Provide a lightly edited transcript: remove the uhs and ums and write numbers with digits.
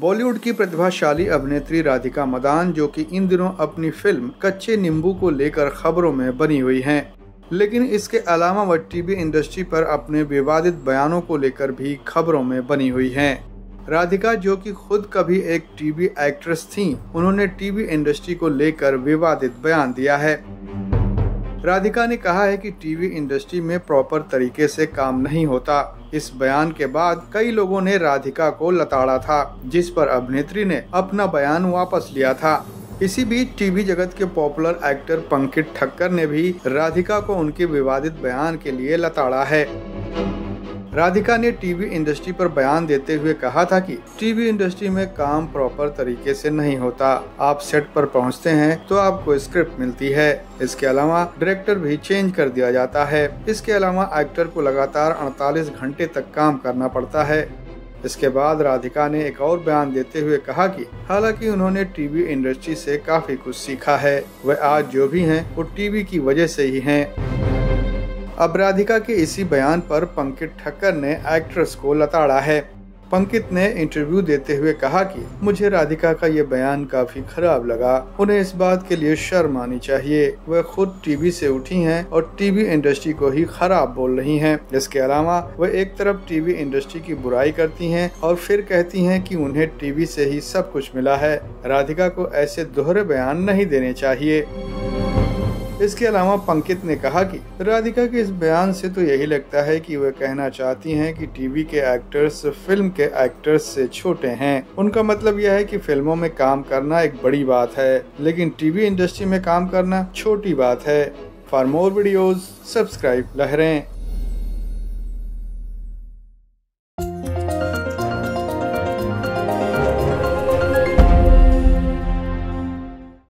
बॉलीवुड की प्रतिभाशाली अभिनेत्री राधिका मदान जो कि इन दिनों अपनी फिल्म कच्चे नींबू को लेकर खबरों में बनी हुई हैं, लेकिन इसके अलावा वह टीवी इंडस्ट्री पर अपने विवादित बयानों को लेकर भी खबरों में बनी हुई हैं। राधिका जो कि खुद कभी एक टीवी एक्ट्रेस थीं, उन्होंने टीवी इंडस्ट्री को लेकर विवादित बयान दिया है। राधिका ने कहा है कि टीवी इंडस्ट्री में प्रॉपर तरीके से काम नहीं होता। इस बयान के बाद कई लोगों ने राधिका को लताड़ा था, जिस पर अभिनेत्री ने अपना बयान वापस लिया था। इसी बीच टीवी जगत के पॉपुलर एक्टर पंकित ठक्कर ने भी राधिका को उनके विवादित बयान के लिए लताड़ा है। राधिका ने टीवी इंडस्ट्री पर बयान देते हुए कहा था कि टीवी इंडस्ट्री में काम प्रॉपर तरीके से नहीं होता। आप सेट पर पहुंचते हैं तो आपको स्क्रिप्ट मिलती है, इसके अलावा डायरेक्टर भी चेंज कर दिया जाता है। इसके अलावा एक्टर को लगातार 48 घंटे तक काम करना पड़ता है। इसके बाद राधिका ने एक और बयान देते हुए कहा कि हालांकि उन्होंने टीवी इंडस्ट्री से काफी कुछ सीखा है, वह आज जो भी है वो टीवी की वजह से ही है। अब राधिका के इसी बयान पर पंकित ठक्कर ने एक्ट्रेस को लताड़ा है। पंकित ने इंटरव्यू देते हुए कहा कि मुझे राधिका का ये बयान काफी खराब लगा। उन्हें इस बात के लिए शर्म आनी चाहिए। वह खुद टीवी से उठी हैं और टीवी इंडस्ट्री को ही खराब बोल रही हैं। इसके अलावा वह एक तरफ टीवी इंडस्ट्री की बुराई करती हैं और फिर कहती हैं कि उन्हें टीवी से ही सब कुछ मिला है। राधिका को ऐसे दोहरे बयान नहीं देने चाहिए। इसके अलावा पंकित ने कहा कि राधिका के इस बयान से तो यही लगता है कि वह कहना चाहती हैं कि टीवी के एक्टर्स फिल्म के एक्टर्स से छोटे हैं। उनका मतलब यह है कि फिल्मों में काम करना एक बड़ी बात है, लेकिन टीवी इंडस्ट्री में काम करना छोटी बात है। फॉर मोर वीडियोज सब्सक्राइब लहरें।